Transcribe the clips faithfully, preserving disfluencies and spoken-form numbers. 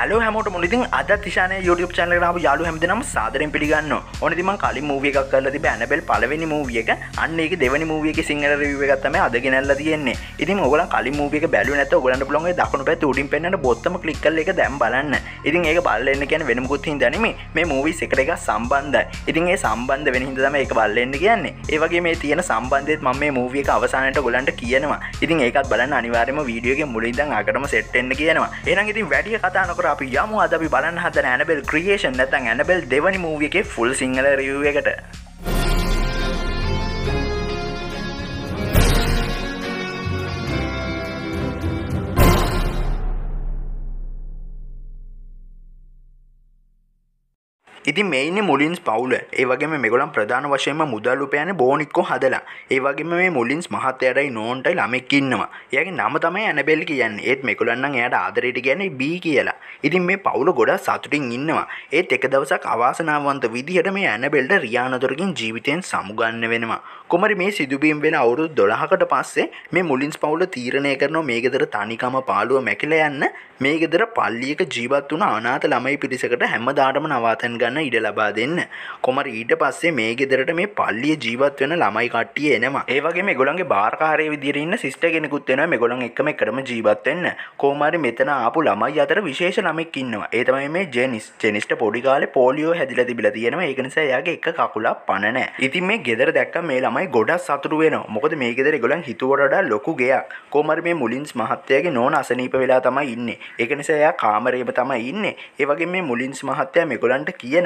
Hello හැමෝටම ඉතින් අද තිෂානේ YouTube channel එකට ආපු යාළුවෝ හැමදෙනාම සාදරයෙන් පිළිගන්නවා. ඕන ඉතින් මම කලින් movie එකක් කරලා තිබ්බ Annabelle පළවෙනි movie එක. අන්න ඒකේ දෙවෙනි movie එකේ සිංහල review එකක් තමයි අද ගෙනල්ලා තියෙන්නේ. ඉතින් ඔයගොල්ලන් කලින් movie එක බැලුවේ නැත්නම් ඔයගොල්ලන්ට පුළුවන් ඒ දකුණු පැත්තේ උඩින් පෙන්නන බොත්තම click කරලා ඒක දැන් බලන්න. ඉතින් ඒක බලලා ඉන්න කියන්නේ වෙන මොකුත් හින්දා නෙමෙයි. මේ movies එකට එකක් සම්බන්ධයි. ඉතින් ඒ සම්බන්ධ වෙන හින්දා තමයි ඒක බලලා ඉන්න කියන්නේ. ඒ වගේ මේ තියෙන සම්බන්ධයත් මම මේ movie එක අවසානයේට ඔයගොල්ලන්ට කියනවා. ඉතින් ඒකත් බලන්න අනිවාර්යයෙන්ම video එකේ මුලින් ඉඳන් අගටම set වෙන්න කියනවා. එහෙනම් ඉතින් වැඩි කතා නොකර අපි යමු අද අපි බලන්න හදන Annabelle Creation නැත්නම් Annabelle Dewani movie එකේ full සිංහල review එකට. ඉතින් මේ ඉන්නේ මුලින්ස් පවුල. ඒ වගේම මේගොල්ලන් ප්‍රධාන වශයෙන්ම මුදල් උපයන්නේ බොනික්කෝ හදලා. ඒ වගේම මේ මුලින්ස් මහත්තයාටයි නෝන්ටයි ළමෙක් ඉන්නවා. එයාගේ නම තමයි ඇනබෙල් කියන්නේ. ඒත් මේගොල්ලන් නම් එයාට ආදරයට කියන්නේ බී කියලා. ඉතින් මේ පවුල ගොඩක් සතුටින් ඉන්නවා. ඒත් එක දවසක් අවාසනාවන්ත විදිහට මේ ඇනබෙල්ට රියානතරකින් ජීවිතයෙන් සමුගන්න වෙනවා. කොමරි මේ සිදුවීම් වෙන අවුරුදු දොළහකට පස්සේ මේ මුලින්ස් පවුල තීරණය කරනවා මේ ගෙදර තනිකම පාළුව මැකිලා යන්න. මේ ගෙදර පල්ලියක ජීවත් වුණ අනාථ ළමයි පිරිසකට හැමදාටම නවාතැන් ගන්න ඉඩ ලබා දෙන්න. කොමර ඊට පස්සේ මේ ගෙදරට මේ පල්ලියේ ජීවත් වෙන ළමයි කට්ටිය එනවා. ඒ වගේම මේගොල්ලන්ගේ බාරකාරයේ විදියට ඉන්න සිස්ටර් කෙනෙකුත් එනවා මේගොල්ලන් එක්කම එකටම ජීවත් වෙන්න. කොමාරි මෙතන ආපු ළමයි අතර විශේෂ ළමෙක් ඉන්නවා. ඒ තමයි මේ ජෙනිස්. ජෙනිස්ට පොඩි කාලේ පොලියෝ හැදිලා තිබිලා තියෙනවා. ඒක නිසා එයාගේ එක කකුලක් පණ නැහැ. ඉතින් මේ ගෙදර දැක්කම මේ ළමයි ගොඩක් සතුටු වෙනවා. මොකද මේ ගෙදර ඒගොල්ලන් හිතුවට වඩා ලොකු ගෙයක්. කොමාරි මේ මුලින්ස් මහත්තයාගේ නෝන අසනීප වෙලා තමයි ඉන්නේ. ඒක නිසා එයා කාමරේම තමයි ඉන්නේ. ඒ වගේම මේ මුලින්ස් මහත්තයා මේගොල්ලන්ට කිය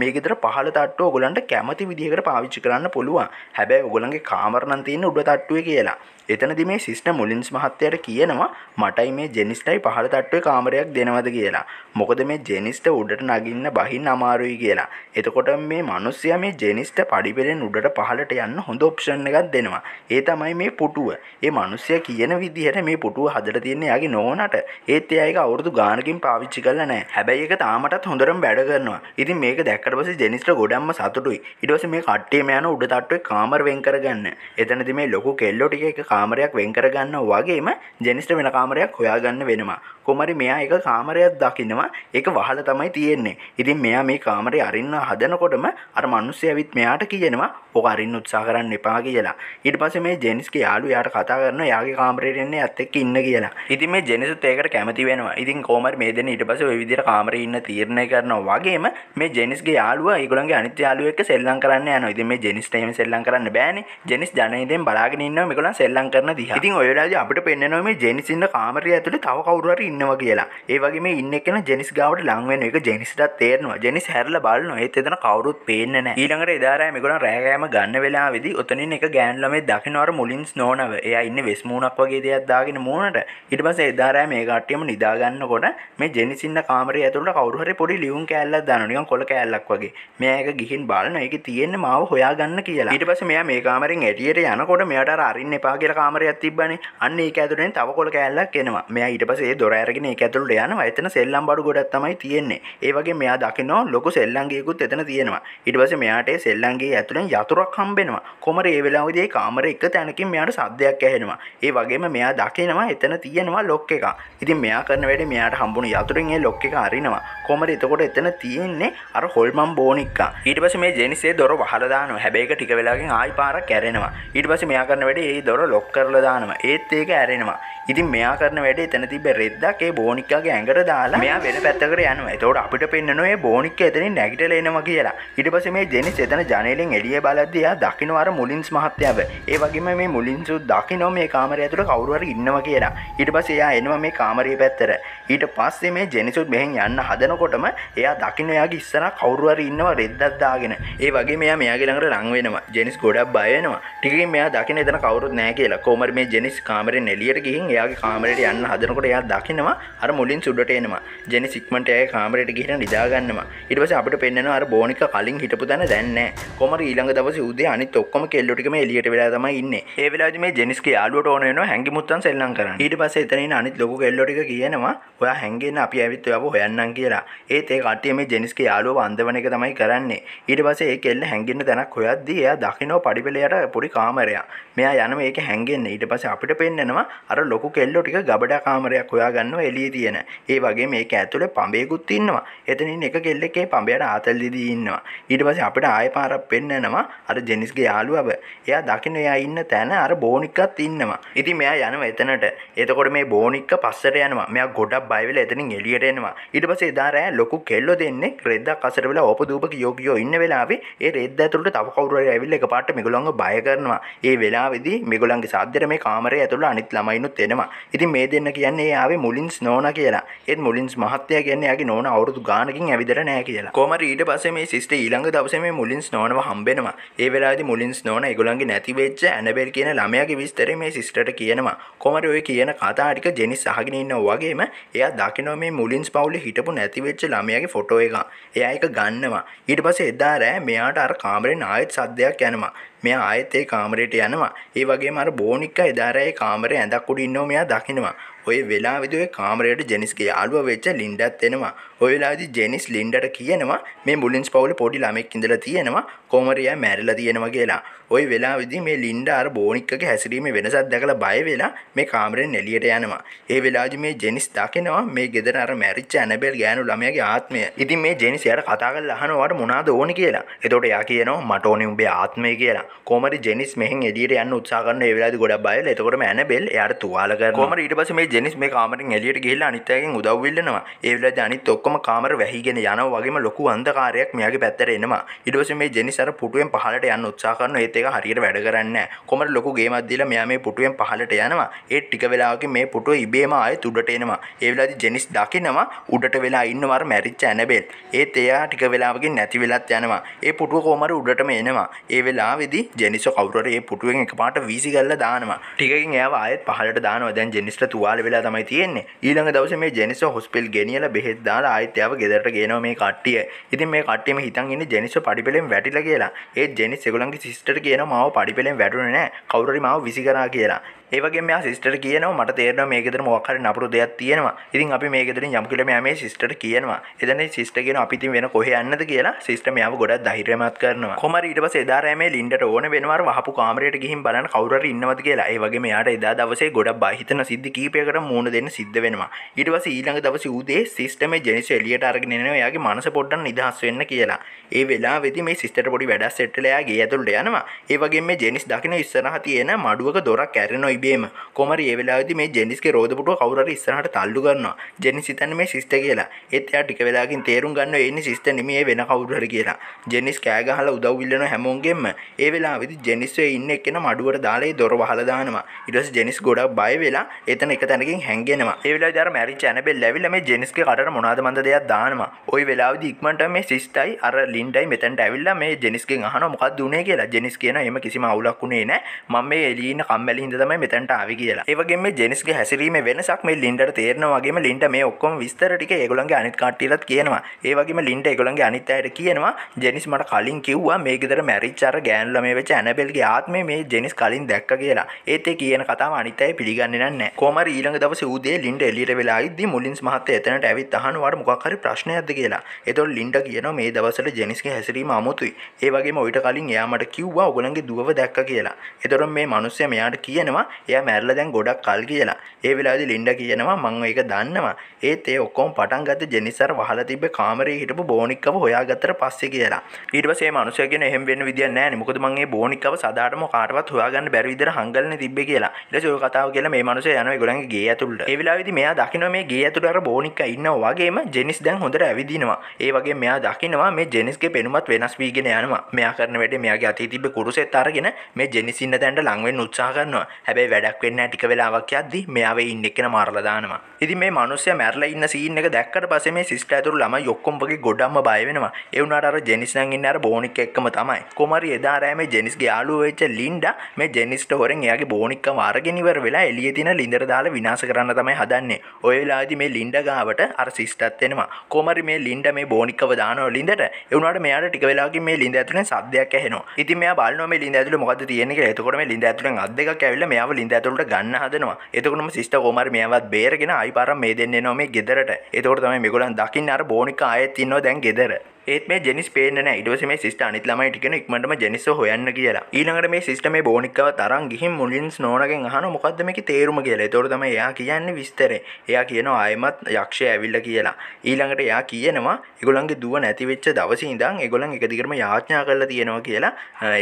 මේ ගෙදර පහළ තට්ටුව ඔයගොල්ලන්ට කැමති විදිහකට පාවිච්චි කරන්න පුළුවන්. හැබැයි ඔයගොල්ලන්ගේ කාමර නම් තියෙන්නේ උඩ තට්ටුවේ කියලා. එතනදී මේ සිස්ටර් මුලින්ස් මහත්තයාට කියනවා මටයි මේ ජෙනිස්ටයි පහළ තට්ටුවේ කාමරයක් දෙනවද කියලා. මොකද මේ ජෙනිස්ට උඩට නගින්න බහින්න අමාරුයි කියලා. එතකොට මේ මිනිස්සයා මේ ජෙනිස්ට පඩිපෙලෙන් උඩට පහළට යන්න හොඳ ඔප්ෂන් එකක් දෙනවා. ඒ තමයි මේ පුටුව. ඒ මිනිස්සයා කියන විදිහට මේ පුටුව හදලා තියෙන්නේ යාගේ නෝනට. ඒත් එයා ඒක අවුරුදු ගානකින් පාවිච්චි කරලා නැහැ. හැබැයි ඒක තාමටත් හොඳටම වැඩ කරනවා. ඉතින් මේක දැක්කට පස්සේ ජෙනිස්ට ගොඩක්ම සතුටුයි. ඊට පස්සේ මේ කට්ටියම යන උඩ තට්ටුවේ කාමර වෙන් කරගන්න. එතනදී මේ ලොකු කෙල්ලෝ ටික එක කාමරයක් වෙන් කරගන්නා වගේම ජෙනිස්ට වෙන කාමරයක් හොයාගන්න වෙනවා. කොමරි මෙයා එක කාමරයක් දකින්නවා. ඒක වහලා තමයි තියෙන්නේ. ඉතින් මෙයා මේ කාමරේ අරින්න හදනකොටම අර මිනිස්සු ඇවිත් මෙයාට කියනවා "ඔක අරින්න උත්සාහ කරන්න එපා" කියලා. ඊට පස්සේ මේ ජෙනිස්ගේ යාළුවා එයාට කතා කරනවා "යාගේ කාමරේට එන්න යත් එක්ක ඉන්න" කියලා. ඉතින් මේ ජෙනිස්ත් ඒකට කැමති වෙනවා. ඉතින් කොමරි මේ දෙන්න ඊට පස්සේ ওই විදිහට කාමරේ ඉන්න තීරණය කරනවා. වගේම මේ ජෙනිස්ගේ යාළුවා ඒගොල්ලන්ගේ අනිත් යාළුවෝ එක්ක සෙල්ලම් කරන්න යනවා. ඉතින් මේ ජෙනිස්ට එහෙම සෙල්ලම් කරන්න බෑනේ. ජෙනිස් ජනේදෙන් බලාගෙන ඉන්නවා මේගොල්ලන් සෙල්ලම් කරන දිහා. ඉතින් ඔය වෙලාවේදී අපිට පෙන්නනවා මේ ජෙනිස් ඉන්න කාමරේ ඇතුලේ තව කවුරු හරි ඉන්නවා කියලා. ඒ වගේ මේ ඉන්න එකන ජෙනිස් ගාවට ලං වෙන එක ජෙනිස්ටත් තේරෙනවා. ජෙනිස් හැරිලා බලනවා. ඒත් එතන කවුරුත් පේන්නේ නැහැ. ඊළඟට එදාරෑ මේගොල්ලන් රෑ කෑම ගන්න වෙලාවේදී ඔතනින් එක ගෑන් ළමෙක් දකින්න අර මුලින්ස් නෝනව. එයා ඉන්නේ වෙස් මූණක් වගේ දෙයක් දාගෙන මූණට. ඊට පස්සේ එදාරෑ මේ කට්ටියම නිදා ගන්නකොට මේ ජෙනිස් ඉන්න කාමරේ ඇතුළට කවුරු හරි පොඩි ලියුම් කෑල්ලක් දානවා. නිකන් කොළ කෑල්ලක් වගේ. මෙයා ඒක ගිහින් බලනවා. ඒකේ තියෙන්නේ මාව හොයාගන්න කියලා. ඊට පස්සේ මෙයා මේ කාමරෙන් එළියට යනකොට මෙයාට අර අරින්න එපා කියලා කාමරයක් තිබ්බනේ. අන්න ඒක ඇතුළෙන් තව කොළ කෑල්ලක් එනවා. මෙයා ඊට පස්සේ ඒ දොර අරගෙන ඒක ඇතුළට යනවා. එතන සෙල්ලම් බඩු ගොඩක් තමයි තියෙන්නේ. ඒ වගේ මෙයා දකිනවා ලොකු සෙල්ලම්ගේකුත් එතන තියෙනවා. ඊට පස්සේ මෙයාට ඒ සෙල්ලම්ගේ ඇතුළෙන් යතුරක් හම්බෙනවා. කොමර ඒ වෙලාවේදී ඒ කාමරේ එක තැනකින් මෙයාට සද්දයක් ඇහෙනවා. ඒ වගේම මෙයා දකිනවා එතන තියෙනවා ලොක් එකක්. ඉතින් මෙයා කරන වැඩේ මෙයාට හම්බුණු යතුරෙන් ඒ ලොක් එක අරිනවා. කොමර එතකොට එතන තියෙන්නේ අර හොල්මන් බෝනික්ක. ඊට පස්සේ මේ ජෙනිස් ඒ දොර වහලා දානවා. හැබැයි ඒක ටික වෙලාවකින් ආයි පාරක් ඇරෙනවා. ඊට පස්සේ මෙයා කරන වැඩේ ඒ දොර ලොක් කරලා දානවා. ඒත් ඒක ඇරෙනවා. ඉතින් මෙයා කරන වැඩේ එතන තිබ්බ රෙද්දක් ඒ බෝනික්කාගේ ඇඟට දාලා මෙයා වෙන පැත්තකට යනවා. එතකොට අපිට පෙන්නනවා මේ බෝනික්කා එතනින් නැගිටලා එනවා කියලා. ඊට පස්සේ මේ ජෙනිස් එතන ජනේලෙන් එළිය බලද්දී එයා දකින්න අර මුලින්ස් මහත්තයාව. ඒ වගේම මේ මුලින්සු දකින්න මේ කාමරය ඇතුළේ කවුරු හරි ඉන්නවා කියලා. ඊට පස්සේ එයා එනවා මේ කාමරයේ පැත්තට. ඊට පස්සේ මේ ජෙනිසුත් මෙහෙන් යන්න හදනකොටම එයා දකින්න එයාගේ ඉස්සරහා කවුරු හරි ඉන්නවා රෙද්දක් දාගෙන. ඒ වගේම එයා මෙයාගේ ළඟට ලං වෙනවා. ජෙනිස් ගොඩක් බය වෙනවා. ටිකකින් මෙයා දකින්න එතන කවුරුත් නැහැ කියලා. කොහොමද මේ ජෙනිස් කාමරෙන් එළියට ගිහින් එයාගේ කාමරයට යන්න හදනකොට එයා දකිනවා අර මුලින් සුඩට එනවා. ජෙනිස් ඉක්මනට එයාගේ කාමරයට ගිහින් නිදා ගන්නවා. ඊට පස්සේ අපිට පෙන්නනවා අර බෝනික කලින් හිටපු තැන දැන් නැහැ. කොමර ඊළඟ දවසේ උදේ අනිත් ඔක්කොම කෙල්ලෝ ටිකම එළියට වෙලා තමයි ඉන්නේ. ඒ වෙලාවේදී මේ ජෙනිස්ගේ යාළුවට ඕන වෙනවා හැංගිමුත්තන් සෙල්ලම් කරන්න. ඊට පස්සේ එතන ඉන්න අනිත් ලොකු කෙල්ලෝ ටික කියනවා ඔයා හැංගෙන්න අපි ඇවිත් ඔයාව හොයන්නම් කියලා. ඒත් ඒ කට්ටිය මේ ජෙනිස්ගේ යාළුවව අඳවන එක තමයි කරන්නේ. ඊට පස්සේ ඒ කෙල්ල හැංගෙන්න තැනක් හොයද්දී එයා දකින්න පඩිපෙළයට පොඩි කාමරයක්. මෙයා යනවා ඒක හැංගෙන්න. ඊට පස්සේ අපිට පෙන්නනවා අර ලොකු කෙල්ලෝ ටික ගබඩා කාමරයක් හොයාගන්නවා එළියේ තියෙන. ඒ වගේ මේක ඇතුලේ පඹේකුත් ඉන්නවා. එතනින් එක කෙල්ලෙක් ඒ පඹයට ආතල් දීදී ඉන්නවා. ඊට පස්සේ අපිට ආයෙ පාරක් පෙන්නනවා අර ජෙනිස්ගේ යාළුවව. එයා දකින්න එයා ඉන්න තැන අර බෝනික්කත් ඉන්නවා. ඉතින් මෙයා යනවා එතනට. එතකොට මේ බෝනික්ක පස්සට යනවා. මෙයා ගොඩක් බය වෙලා එතනින් එළියට එනවා. ඊට පස්සේ එදා රෑ ලොකු කෙල්ලෝ දෙන්නේ රෙද්දක් අසර වෙලා ඕපදූප කියෝ කියෝ ඉන්න වෙලාවේ ඒ රෙද්ද ඇතුළට තව කවුරු හරි ඇවිල්ලා එකපාරට මේගොල්ලන්ව බය කරනවා. ඒ වෙලාවේදී මේගොල්ලන්ගේ සාද්දර මේ කාමරේ ඇතුළට අනිත් ළමයිනුත් එනවා. ඉතින් මේ දෙන්න කියන්නේ ආවේ මුලින්ස් නෝනා කියලා. ඒත් මුලින්ස් මහත්තයා කියන්නේ යාගේ නෝනා අවුරුදු ගානකින් ඇවිදලා නැහැ කියලා. කොහමද ඊට පස්සේ මේ සිස්ටර් ඊළඟ දවසේ මේ මුලින්ස් නෝනාව හම්බෙනවා. ඒ වෙලාවේදී මුලින්ස් නෝනා ඒගොල්ලන්ගේ නැති වෙච්ච ඇනබෙල් කියන ළමයාගේ විස්තරේ මේ සිස්ටර්ට කියනවා. කොහමද ඔය කියන කතා ටික ජෙනිස් අහගෙන ඉන්නවා වගේම එයා දකිනවා මේ මුලින්ස් පවුලේ හිටපු නැති වෙච්ච ළමයාගේ ෆොටෝ එකක්. එයා ඒක ගන්නවා. ඊට පස්සේ එදා රෑ මෙයාට අර කාමරෙන් ආයෙත් සද්දයක් යනවා. මෙයා ආයෙත් ඒ කාමරයට යනවා. ඒ වගේම අර බෝනික්ක එදා රෑ ඒ කාමරේ ඇඳක් උඩ ඉන්නව මෙයා දකිනවා. ඔය වෙලාවේදී ඔය කාමරයට ජෙනිස්ගේ යාළුවා වෙච්ච ලින්ඩාත් එනවා. ඔය වෙලාවේදී ජෙනිස් ලින්ඩාට කියනවා මේ මුලින්ස් පවුලේ පොඩි ළමෙක් ඉඳලා තියෙනවා කොමරියා මැරිලා තියෙනවා කියලා. ඔය වෙලාවේදී මේ ලින්ඩා අර බෝනික්කගේ හැසිරීමේ වෙනසක් දැකලා බය වෙලා මේ කාමරෙන් එළියට යනවා. ඒ වෙලාවේදී මේ ජෙනිස් දකිනවා මේ ගෙදර අර මැරිච්ච ඇනබෙල් ගෑනු ළමයාගේ ආත්මය. ඉතින් මේ ජෙනිස් යාට කතා කරලා අහනවා වාට මොනවාද ඕනේ කියලා. එතකොට එයා කියනවා මට ඕනේ උඹේ ආත්මය කියලා. කොමරි ජෙනිස් මෙහෙන් එළියට යන්න උත්සාහ කරන ඒ වෙලාවේදී ගොඩක් බය වෙලා. එතකොටම ඇනබෙල් එයාට තුවාල කරනවා. කොමරි ඊට පස්සේ මේ ජෙනිස් මේ කාමරෙන් එළියට ගිහිල්ලා අනිත් අයගෙන් උදව් ඉල්ලනවා. ඒ වෙලාවේදී අනිත් ඔක්කොම කාමර වැහිගෙන යනවා වගේම ලොකු අන්ධකාරයක් මෙයාගේ පැත්තට එනවා. ඊට පස්සේ මේ ජෙනිස් අර පුටුවෙන් පහළට යන්න උත්සාහ කරනවා. ඒත් ඒක හරියට වැඩ කරන්නේ නැහැ. කොමර ලොකු ගේමක් දීලා මෙයා මේ පුටුවෙන් පහළට යනවා. ඒ ටික වෙලාවකින් මේ පුටුව ඉබේම ආයෙත් උඩට එනවා. ඒ වෙලාවේදී ජෙනිස් දකිනවා උඩට වෙලා ඉන්නවා අර මැරිච්ච ඇනබෙල්. ඒත් එයා ටික වෙලාවකින් නැති වෙලත් යනවා. ඒ පුටුව කොමර උඩටම එනවා. ඒ වෙලාවේදී ජෙනිස්ව කවුරු හරි ඒ පුටුවෙන් එකපාරට වීසි ගල්ලා දානවා. ටිකකින් එයාව ආයෙත් පහළට දානවා. දැන් ජෙනිස්ට තුවාල වෙලා තමයි තියෙන්නේ. ඊළඟ දවසේ මේ ජෙනිස්ව හොස්පිටල් ගෙනියලා බෙහෙත් දාලා ආයෙත් යාව ගෙදරට ගේනවා මේ කට්ටිය. ඉතින් මේ කට්ටියම හිතන් ඉන්නේ ජෙනිස්ව පඩිපෙළෙන් වැටිලා කියලා. ඒ ජෙනිස් ඒගොල්ලන්ගේ සිස්ටර්ට කියනවා මාව පඩිපෙළෙන් වැටුනේ නැහැ. කවුරු හරි මාව විසි කරා කියලා. ඒ වගේම මෙයා සිස්ටර්ට කියනවා මට තේරෙනවා මේ ගෙදර මොකක් හරි නපුරු දෙයක් තියෙනවා. ඉතින් අපි මේ ගෙදරින් යමු කියලා මෙයා මේ සිස්ටර්ට කියනවා. එතන මේ සිස්ටර් කියනවා අපි ඉතින් වෙන කොහෙ යන්නද කියලා. සිස්ටර් මෙයාව ගොඩක් ධෛර්යමත් කරනවා. කොහමරි ඊට පස්සේ එදා රෑ මේ ලින්ඩට ඕන වෙනවා වහපු කාමරයට ගිහින් බලන්න කවුරු හරි ඉන්නවද කියලා. ඒ වගේම එයාට එදා දවසේ ගොඩක් බය හිතන සිද්ධි කීපයකට මූණ දෙන්න සිද්ධ වෙනවා. ඊට පස්සේ ඊළඟ දවසේ උදේ සිස්ටර් මේ ජෙනිස් එළියට අරගෙන එනවා එයාගේ මනස පොඩ්ඩක් නිදහස් වෙන්න කියලා. ඒ වෙලාවේදී මේ සිස්ටර්ට පොඩි වැඩක් සෙට් වෙලා එයා ගේ ඇතුළට යනවා. ඒ වගේම මේ ජෙනිස් දකින්න ඉස්සරහ තියෙන මඩුවක දොරක් ඇරෙනවා ඉබේම. කොමරි ඒ වෙලාවේදී මේ ජෙනිස්ගේ රෝද පුටුව කවුරු හරි ඉස්සරහට තල්ලු කරනවා. ජෙනිස් හිතන්නේ මේ සිස්ටර් කියලා. ඒත් එයා ටික වෙලාවකින් තේරුම් ගන්නවා ඒ ඉන්නේ සිස්ටර් නෙමෙයි ඒ වෙන කවුරු හරි කියලා. ජෙනිස් කෑ ගහලා උදව් ඉල්ලනවා හැමෝගෙම. ඒ වෙලාවේදී ජෙනිස් ඒ ඉන්නේ එක්කෙනා මඩුවට දාලා ඒ දොර වහලා දානවා. ඊට පස්සේ ජෙනිස් ගොඩක් බය වෙලා එතන එක තැනකින් හැංගෙනවා. ඒ වෙලාවේදී අර මැරිච්ච ඇනබෙල් ඇවිල්ලා මේ ජෙනිස්ගේ කටට මොනවාද මන්ද දෙයක් දානවා. ওই වෙලාවේදී ඉක්මනට මේ සිස්ටයි අර ලින්ඩයි මෙතනට ඇවිල්ලා මේ ජෙනිස්ගෙන් අහනවා මොකක්ද උනේ කියලා. ජෙනිස් කියනවා එහෙම කිසිම අවුලක් උනේ නැහැ. මම මේ එළියේ ඉන්න කම්මැලි හින්දා තමයි මෙතනට ආවේ කියලා. ඒ වගේම මේ ජෙනිස්ගේ හැසිරීමේ වෙනසක් මේ ලින්ඩට තේරෙනවා. වගේම ලින්ඩ මේ ඔක්කොම විස්තර ටික ඒගොල්ලන්ගේ අනිත් කට්ටියලත් කියනවා. ඒ වගේම ලින්ඩ ඒගොල්ලන්ගේ අනිත් අයට කියනවා ජෙනිස් මට කලින් කිව්වා මේ ගෙදර මැරිච්ච අර ගෑනු ළමයා වෙච්ච ඇනබෙල්ගේ ආත්මය මේ ජෙනිස් කලින් දැක්කා කියලා. ඒත් ඒ කියන කතාව අනිත් අය පිළිගන්නේ නැහැ. කොහමරි ඊළඟ දවසේ උදේ ලින්ඩ එළියට වෙලා ඉද්දී මුලින්ස් මහත්තයා එතනට ඇවිත් අහනවාට මොකක් හරි ප්‍රශ්නයක්ද කියලා. ඒතකොට ලින්ඩ කියනවා මේ දවස්වල ජෙනිස්ගේ හැසිරීම අමුතුයි. ඒ වගේම ඔයිට කලින් එයා මට කිව්වා ඔයගොල්ලන්ගේ දුවව දැක්ක කියලා. ඒතකොට මේ මිනිස්සයා මෙයාට කියනවා එයා මැරිලා දැන් ගොඩක් කල් කියලා. ඒ වෙලාවේදී ලින්ඩ කියනවා මම ඒක දන්නවා. ඒත් ඒ ඔක්කොම පටන් ගත්තේ ජෙනිස් අර වහලා තිබ්බ කාමරේ හිටපු බෝනික්කව හොයාගත්තට පස්සේ කියලා. ඊට පස්සේ මේ මිනිස්සයා කියන එහෙම වෙන්න විදියක් නැහැ නේ. මොකද මම මේ බෝනික්කව සදාටම කාටවත් හොයාගන්න බැරි විදියට හංගලනේ තිබ්බේ කියලා. ඊට පස්සේ ඔය කතාව කියලා මේ මිනිස්සයා යනවා ඒගොල්ලන්ගේ ගේ ඇතුළට. ඒ වෙලාවේදී මෙයා දකිනවා මේ ගේ ඇතුළේ අර බෝනික්ක ඉන්නවා වගේම ජෙනිස් දැන් හොඳට ඇවිදිනවා. ඒ වගේම මෙයා දකිනවා මේ ජෙනිස්ගේ පෙනුමත් වෙනස් වීගෙන යනවා. මෙයා කරන වැඩේ මෙයාගේ අතේ තිබ්බ කුරුසෙත් අරගෙන මේ ජෙනිස් ඉන්න තැනට ලං වෙන්න උත්සාහ කරනවා. හැබැයි වැඩක් වෙන්නේ නැහැ. ටික වෙලාවක් යද්දී මෙයාව ඉන්න එක්කන මාරලා දානවා. ඉතින් මේ මිනිස්සයා මැරලා ඉන්න සීන් එක දැක්කට පස්සේ මේ සිස්ටර් ඇතුළු ළමයි ඔක්කොම වගේ ගොඩක්ම බය වෙනවා. ඒ වුණාට අර ජෙනිස් නම් ඉන්නේ අර බෝනික්ක එක්කම තමයි. කොමාරි එදා රෑ මේ ජෙනිස්ගේ යාළුවා වෙච්ච ලින්ඩා මේ ජෙනිස්ට හොරෙන් එයාගේ බෝනික්කම අරගෙන ඉවර වෙලා එළියේ තියෙන ලින්ඩර දාලා විනාශ කරන්න තමයි හදන්නේ. ඔය වෙලාවේදී මේ ලින්ඩ ගාවට අර සිස්ටර්ත් එනවා. කොහමරි මේ ලින්ඩ මේ බෝනික්කව දානවා ලින්ඩට. ඒ වුණාට මෙයාට ටික වෙලාවකින් මේ ලින්ඩ ඇතුලෙන් සද්දයක් ඇහෙනවා. ඉතින් මෙයා බලනවා මේ ලින්ඩ ඇතුලේ මොකද්ද තියෙන්නේ කියලා. එතකොට මේ ලින්ඩ ඇතුලෙන් අත් දෙකක් ඇවිල්ලා මෙයාව ලින්ද ඇතුළට ගන්න හදනවා. එතකොටම සිස්ටර් කොමාරි මෙයාවත් බේරගෙන ආයි පාරක් මේ දෙන්නේ එනවා මේ ගෙදරට. එතකොට තමයි මේගොල්ලන් දකින්නේ අර බෝනික ආයෙත් ඉන්නවා දැන් ගෙදර. ඒත් මේ ජෙනිස් පේන්නේ නැහැ. ඊට පස්සේ මේ සිස්ටර් අනිත් ළමයිට කියන ඉක්මනටම ජෙනිස්ව හොයන්න කියලා. ඊළඟට මේ සිස්ටර් මේ බෝනික්කව තරන් ගිහින් මුලින්ස් නෝනගෙන් අහනවා මොකද්ද මේකේ තේරුම කියලා. එතකොට තමයි එයා කියන්නේ විස්තරේ. එයා කියනවා ආයෙමත් යක්ෂය ඇවිල්ලා කියලා. ඊළඟට එයා කියනවා ඒගොල්ලන්ගේ දුව නැති වෙච්ච දවසේ ඉඳන් ඒගොල්ලන් එක දිගටම යාඥා කරලා තියෙනවා කියලා.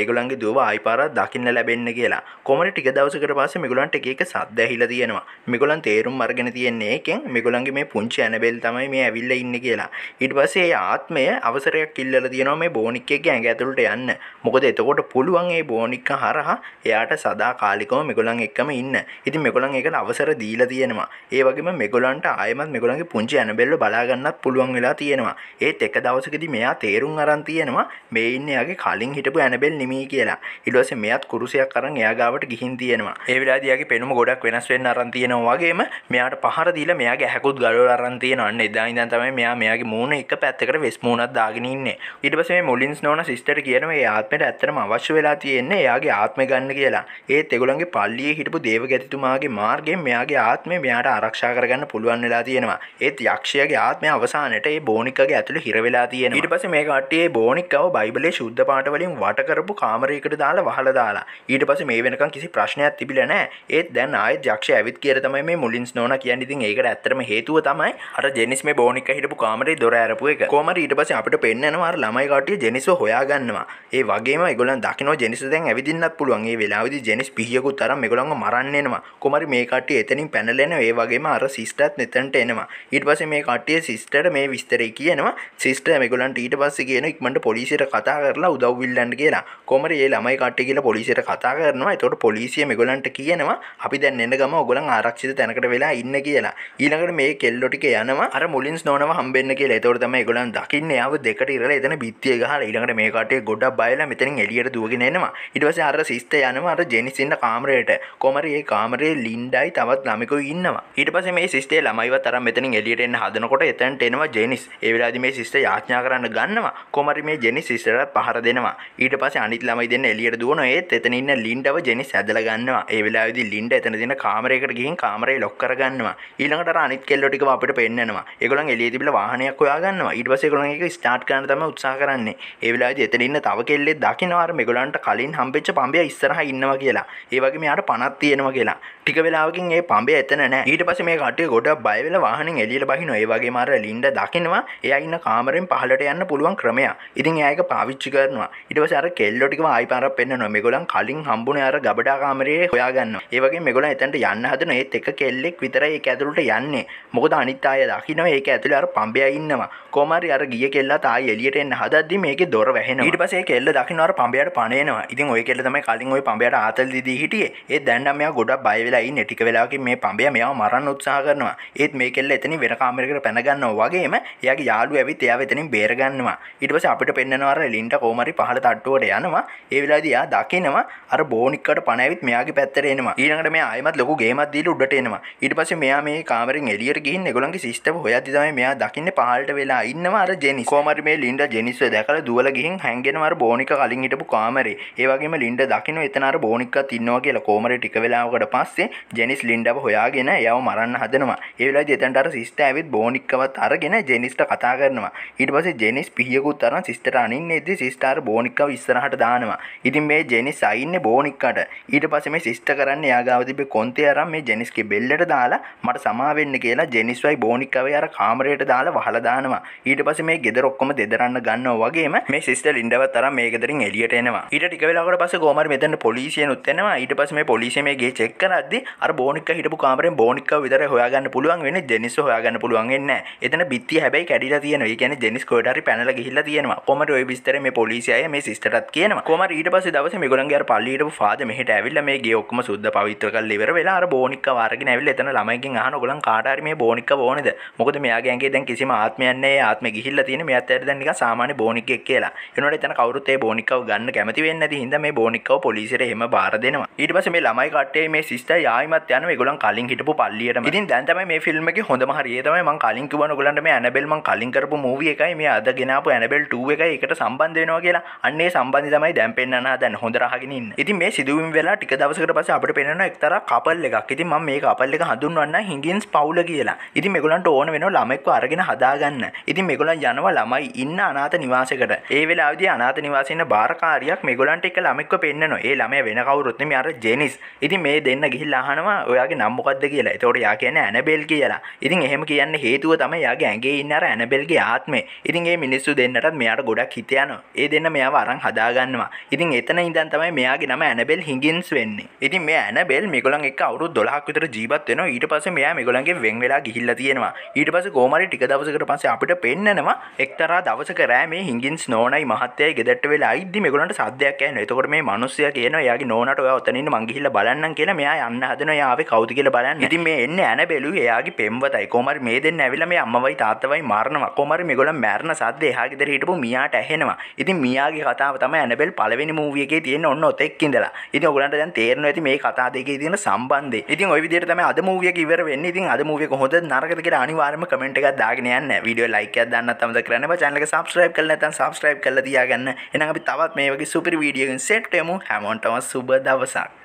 ඒගොල්ලන්ගේ දුව ආයි පාරක් දකින්න ලැබෙන්න කියලා. කොමර ටික දවසකට පස්සේ මේගොල්ලන්ට එක එක සද්ද ඇහිලා තියෙනවා. මේගොල්ලන් තේරුම් අරගෙන තියෙන්නේ ඒකෙන් මේගොල්ලන්ගේ මේ පුංචි ඇනබෙල් තමයි මේ ඇවිල්ලා ඉන්නේ කියලා. ඊට පස්සේ ඒ ආත්මය අවසරයක් කිල්ලලා තියෙනවා මේ බෝනික්කගේ ඇඟ ඇතුළට යන්න. මොකද එතකොට පුළුවන් ඒ බෝනික්ක හරහා එයාට සදාකාලිකව මේගොල්ලන් එක්කම ඉන්න. ඉතින් මේගොල්ලන් ඒකට අවසර දීලා තියෙනවා. ඒ වගේම මේගොල්ලන්ට ආයෙමත් මේගොල්ලන්ගේ පුංචි ඇනබෙල්ව බලා ගන්නත් පුළුවන් වෙලා තියෙනවා. ඒත් එක දවසකදී මෙයා තේරුම් අරන් තියෙනවා මේ ඉන්නේ යාගේ කලින් හිටපු ඇනබෙල් නෙමෙයි කියලා. ඊට පස්සේ මෙයාත් කුරුසයක් අරන් එයා ගාවට ගිහින් තියෙනවා. ඒ වෙලාවේදී යාගේ පෙනුම ගොඩක් වෙනස් වෙන්න අරන් තියෙනවා. වගේම මෙයාට පහර දීලා මෙයාගේ ඇහැකුත් ගලවලා අරන් තියෙනවා. අන්න එදා ඉඳන් තමයි මෙයා මෙයාගේ මූණ එක පැත්තකට වෙස් මූණක් දාගෙන ඉන්නේ. ඊට පස්සේ මේ මුලින්ස් නෝන සිස්ටර් කියනවා මේ ආත්මයට ඇත්තටම අවශ්‍ය වෙලා තියෙන්නේ එයාගේ ආත්මය ගන්න කියලා. ඒත් ඒගොල්ලන්ගේ පල්ලියේ හිටපු දේවගැතිතුමාගේ මාර්ගයෙන් මෙයාගේ ආත්මය මෙයාට ආරක්ෂා කරගන්න පුළුවන් වෙලා තියෙනවා. ඒත් යක්ෂයාගේ ආත්මය අවසානයේට ඒ බෝනික්කගේ ඇතුළේ හිර වෙලා තියෙනවා. ඊට පස්සේ මේ කට්ටිය බෝනික්කව බයිබලයේ ශුද්ධ පාඨ වලින් වට කරපු කාමරයකට දාලා වහලා දාලා. ඊට පස්සේ මේ වෙනකන් කිසි ප්‍රශ්නයක් තිබිලා නැහැ. ඒත් දැන් ආයෙත් යක්ෂයා ඇවිත් කියලා තමයි මේ මුලින්ස් නෝන කියන්නේ. ඉතින් ඒකට ඇත්තටම හේතුව තමයි අර ජෙනිස් මේ බෝනික්ක හිටපු කාමරේ දොර ඇරපු එක. කොහමද ඊට පස්සේ අපිට පෙන්නනවා අර ළමයි කට්ටිය ජෙනිස්ව හොයාගන්නවා. ඒ වගේම ඒගොල්ලන් දකිනවා ජෙනිස්ව දැන් ඇවිදින්නත් පුළුවන්. ඒ වෙලාවේදී ජෙනිස් පිහියකුත් අරන් මේගොල්ලන්ව මරන්න එනවා. කොහමරි මේ කට්ටිය එතනින් පැනලා එනවා. ඒ වගේම අර සිස්ටර්ත් මෙතනට එනවා. ඊට පස්සේ මේ කට්ටිය සිස්ටර්ට මේ විස්තරය කියනවා. සිස්ටර් මේගොල්ලන්ට ඊට පස්සේ කියන ඉක්මනට පොලිසියට කතා කරලා උදව් ඉල්ලන්න කියලා. කොහමරි මේ ළමයි කට්ටිය කියලා පොලිසියට කතා කරනවා. එතකොට පොලිසිය මේගොල්ලන්ට කියනවා අපි දැන් එන ගම ඕගොල්ලන් ආරක්ෂිත තැනකට වෙලා ඉන්න කියලා. ඊළඟට මේ කෙල්ලෝ ටික යනවා අර මුලින්ස් නෝනව හම්බෙන්න කියලා. එතකොට තමයි ඒගොල්ලන් දකින්න යාව දෙකට ඉරලා එතන බිත්තිය ගහලා ඊළඟට මේ කටේ ගොඩක් බයලා මෙතනින් එළියට දුවගෙන එනවා. ඊට පස්සේ අර සිස්ටර් යනවා අර ජෙනිස් ඉන්න කාමරයට. කොහමරි ඒ කාමරේ ලින්ඩයි තවත් ළමෙකෝ ඉන්නවා. ඊට පස්සේ මේ සිස්ටර් ළමයිවත් අරන් මෙතනින් එළියට එන්න හදනකොට එතනට එනවා ජෙනිස්. ඒ වෙලාවේදී මේ සිස්ටර් යාඥා කරන්න ගන්නවා. කොහමරි මේ ජෙනිස් සිස්ටර්ට පහර දෙනවා. ඊට පස්සේ අනිත් ළමයි දෙන්න එළියට දුවනවා. ඒත් එතන ඉන්න ලින්ඩව ජෙනිස් ඇදලා ගන්නවා. ඒ වෙලාවේදී ලින්ඩ එතන දින කාමරයකට ගිහින් කාමරේ ලොක් කරගන්නවා. ඊළඟට අර අනිත් කෙල්ලෝ ටිකව අපිට පෙන්නනවා. ඒගොල්ලන් එළියේ තිබිලා වාහනයක් හොයාගන්නවා. ඊට පස්සේ ඒගොල්ලන් ඒක ස්ටාර්ට් කරන්න තමයි උත්සාහ කරන්නේ. ඒ වෙලාවේදී එතන ඉන්න තව කෙල්ලෙක් දකින්නවා අර මේගොල්ලන්ට කලින් හම්බෙච්ච පඹය ඉස්සරහා ඉන්නවා කියලා. ඒ වගේම යාට පණක් තියෙනවා කියලා. ටික වෙලාවකින් ඒ පඹය එතන නැහැ. ඊට පස්සේ මේ කට්ටිය ගොඩක් බය වෙලා වාහනෙන් එළියට බහිනවා. ඒ වගේම අර ලින්ඩා දකින්නවා එයා ඉන්න කාමරෙන් පහළට යන්න පුළුවන් ක්‍රමයක්. ඉතින් එයා ඒක පාවිච්චි කරනවා. ඊට පස්සේ අර කෙල්ලෝ ටිකම ආයි පාරක් පෙන්නනවා. මේගොල්ලන් කලින් හම්බුනේ අර ගබඩා කාමරේ හොයාගන්නවා. ඒ වගේම මේගොල්ලන් එතනට යන්න හදන ඒත් එක කෙල්ලෙක් විතරයි ඒක ඇතුළට යන්නේ. මොකද අනිත් අය දකින්නවා ඒක ඇතුළේ අර පඹය ඉන්නවා. කොහමරි අර ගිය කෙල්ලා තායි එළියට එන්න හදද්දි මේකේ දොර වැහෙනවා. ඊට පස්සේ ඒ කෙල්ල දකින්න අර පඹයට පණ එනවා. ඉතින් ওই කෙල්ල තමයි කලින් ওই පඹයට ආතල් දීදී හිටියේ. ඒ දැන් නම් මෙයා ගොඩක් බය වෙලා ඉන්නේ. ටික වෙලාවකින් මේ පඹය මෙයාව මරන්න උත්සාහ කරනවා. ඒත් මේ කෙල්ල එතනින් වෙන කාමරයකට පැන ගන්නවා. වගේම එයාගේ යාළුව ඇවිත් එයාව එතනින් බේර ගන්නවා. ඊට පස්සේ අපිට පෙන්නනවා අර ලින්ට කොමාරි පහළ තට්ටුවට යනවා. ඒ වෙලාවේදී එයා දකිනවා අර බෝනික්කට පණ ඇවිත් මෙයාගේ පැත්තට එනවා. ඊළඟට මෙයා ආයෙමත් ලොකු ගේමක් දීලා උඩට එනවා. ඊට පස්සේ මෙයා මේ කාමරෙන් එළියට ගිහින් ඒගොල්ලන්ගේ සිස්ටර් හොයද්දි තමයි මෙයා දකින්නේ පහළට වෙලා ඉන්නවා අර ජෙනිස්. කොහමරි මේ ලින්ඩ ජෙනිස්ව දැකලා දුවලා ගිහින් හැංගෙනවා අර බෝනික කලින් හිටපු කාමරේ. ඒ වගේම ලින්ඩ දකින්න එතන අර බෝනිකත් ඉන්නවා කියලා. කොහමරි ටික වෙලාවකට පස්සේ ජෙනිස් ලින්ඩව හොයාගෙන එයාව මරන්න හදනවා. ඒ වෙලාවේදී එතනට අර සිස්ටර් ඇවිත් බෝනිකවත් අරගෙන ජෙනිස්ට කතා කරනවා. ඊට පස්සේ ජෙනිස් පිහියකුත් අරන් සිස්ටරට අනින්නේදී සිස්ටර් බෝනිකව ඉස්සරහට දානවා. ඉතින් මේ ජෙනිස් ආින්නේ බෝනිකට. ඊට පස්සේ මේ සිස්ටර් කරන්නේ එයාගාව තිබ්බේ කොන්තේ අරන් මේ ජෙනිස්ගේ බෙල්ලට දාලා මට සමා වෙන්න කියලා ජෙනිස්වයි බෝනිකවයි අර කාමරයට දාලා වහලා දානවා. ඊට පස්සේ මේ ගෙදර ඔක්කොම දෙදරන්න ගන්නවා. වගේම මේ සිස්ටර් ලින්ඩවත් තරම් මේ ගෙදරින් එළියට එනවා. ඊට ටික වෙලාවකට පස්සේ කොහමරි මෙතන පොලිසියනුත් එනවා. ඊට පස්සේ මේ පොලිසිය මේ ගේ චෙක් කරද්දී අර බෝනික්ක හිටපු කාමරෙන් බෝනික්කව විතරයි හොයාගන්න පුළුවන් වෙන්නේ. ජෙනිස්ව හොයාගන්න පුළුවන් වෙන්නේ නැහැ. එතන බිත්තිය හැබැයි කැඩිලා තියෙනවා. ඒ කියන්නේ ජෙනිස් කොහෙට හරි පැනලා ගිහිල්ලා තියෙනවා. කොහමරි ওই විස්තරේ මේ පොලිසිය අය මේ සිස්ටර්ටත් කියනවා. කොහමරි ඊට පස්සේ දවසේ මේගොල්ලන්ගේ අර පල්ලිය හිටපු ෆාදර් මෙහෙට ඇවිල්ලා මේ ගේ ඔක්කොම සුද්ධ පවිත්‍ර කරලා ඉවර වෙලා අර බෝනික්කව අරගෙන ඇවිල්ලා එතන ළමයිගෙන් අහන ඕගොල්ලන් කාට හරි මේ බෝනික්කව ඕනේද? මොකද මෙයාගේ ඇඟේ දැන් කිසිම ආත්මයක් නැහැ. ආත්මෙ ගිහිල්ලා තියෙන මෙයා ඇත්තට දැන් නිකන් සාමාන්‍ය බෝනික්ෙක් කියලා. ඒනොට එතන කවුරුත් ඒ බෝනික්කව ගන්න කැමති වෙන්නේ නැති හින්දා මේ බෝනික්කව පොලිසියට එහෙම බාර දෙනවා. ඊට පස්සේ මේ ළමයි කට්ටිය මේ සිස්ටර් යායිමත් යනවා ඒගොල්ලන් කලින් හිටපු පල්ලියටම. ඉතින් දැන් තමයි මේ ෆිල්ම් එකේ හොඳම හරිය තමයි මම කලින් කිව්වන ඔයගලන්ට මේ ඇනබෙල් මම කලින් කරපු මූවි එකයි මේ අද ගෙනාපු ඇනබෙල් ටූ එකයි එකට සම්බන්ධ වෙනවා කියලා. අන්න ඒ සම්බන්ධය තමයි දැන් පෙන්නන්න හදන්නේ. හොඳ රහගෙන ඉන්න. ඉතින් මේ සිදුවීම් වෙලා ටික දවසකට පස්සේ අපිට පේනවා එක්තරා කපල් එකක්. ඉතින් මම මේ කපල් එක හඳුන්වන්න හිගින්ස් පවුල කියලා. ඉතින් මේගොල්ලන්ට ඕන වෙනවා ළමෙක්ව අරගෙන හදාගන්න. ඉතින් මේගොල්ලන් යනවා ළමයි ඉන්න අනාථ නිවාසයකට. ඒ වෙලාවේදී අනාථ නිවාසයේ ඉන්න බාරකාරියක් මේගොල්ලන්ට එක ළමෙක්ව පෙන්නනවා. ඒ ළමයා වෙන කවුරුත් නෙමෙයි අර ජෙනිස්. ඉතින් මේ දෙන්න ගිහිල්ලා අහනවා ඔයාගේ නම මොකද්ද කියලා. ඒතකොට යා කියන්නේ ඇනබෙල් කියලා. ඉතින් එහෙම කියන්න හේතුව තමයි යාගේ ඇඟේ ඉන්න අර ඇනබෙල්ගේ ආත්මය. ඉතින් මේ මිනිස්සු දෙන්නටත් මෙයාට ගොඩක් හිත යනවා. ඒ දෙන්න මෙයාව අරන් හදාගන්නවා. ඉතින් එතන ඉඳන් තමයි මෙයාගේ නම ඇනබෙල් හිගින්ස් වෙන්නේ. ඉතින් මේ ඇනබෙල් මේගොල්ලන් එක්ක අවුරුදු දොළහක් විතර ජීවත් වෙනවා. ඊට පස්සේ මෙයා මේගොල්ලන්ගේ වෙන් වෙලා ගිහිල්ලා තියෙනවා. ඊට පස්සේ කොහොමරි ටික දවසකට පස්සේ අපිට පෙන්නනවා එක්තරා දවසක රෑ මේ හිගින්ස් නෝනායි මහත්තයයි ගෙදරට වෙලා ආයිද්දි මේගොල්ලන්ට සද්දයක් ඇහෙනවා. එතකොට මේ මිනිස්සයා කියනවා එයාගේ නෝනාට ඔයා ඔතන ඉන්න මං ගිහිල්ලා බලන්නම් කියලා. මෙයා යන්න හදනවා. එයා ආවේ කවුද කියලා බලන්න. ඉතින් මේ එන්නේ ඇනබෙලු එයාගේ පෙම්වතයි. කොහොමරි මේ දෙන්න ඇවිල්ලා මේ අම්මවයි තාත්තවයි මරනවා. කොහොමරි මේගොල්ලන් මැරෙන සද්ද එහා ගෙදර හිටපු මියාට ඇහෙනවා. ඉතින් මියාගේ කතාව තමයි ඇනබෙල් පළවෙනි මූවි එකේ තියෙන ඔන්න ඔතෙක් ඉඳලා. ඉතින් ඔයගලන්ට දැන් තේරෙනවා ඇති මේ කතා දෙකේ තියෙන සම්බන්ධය. ඉතින් ওই විදිහට තමයි අද මූවි එක ඉවර වෙන්නේ. ඉතින් අද මූවි එක හොඳද නරකද කියලා අනිවාර්යයෙන්ම කමෙන්ට් එකක් දාගෙන යන්න. වීඩියෝ ලයික් එකක් දාන්න අමතක කරන්න එපා. channel එක subscribe කරලා නැත්නම් subscribe කරලා තියාගන්න. එහෙනම් අපි තවත් මේ වගේ සුපිරි වීඩියෝ එකකින් සෙට් වෙමු. හැමෝටම සුබ දවසක්.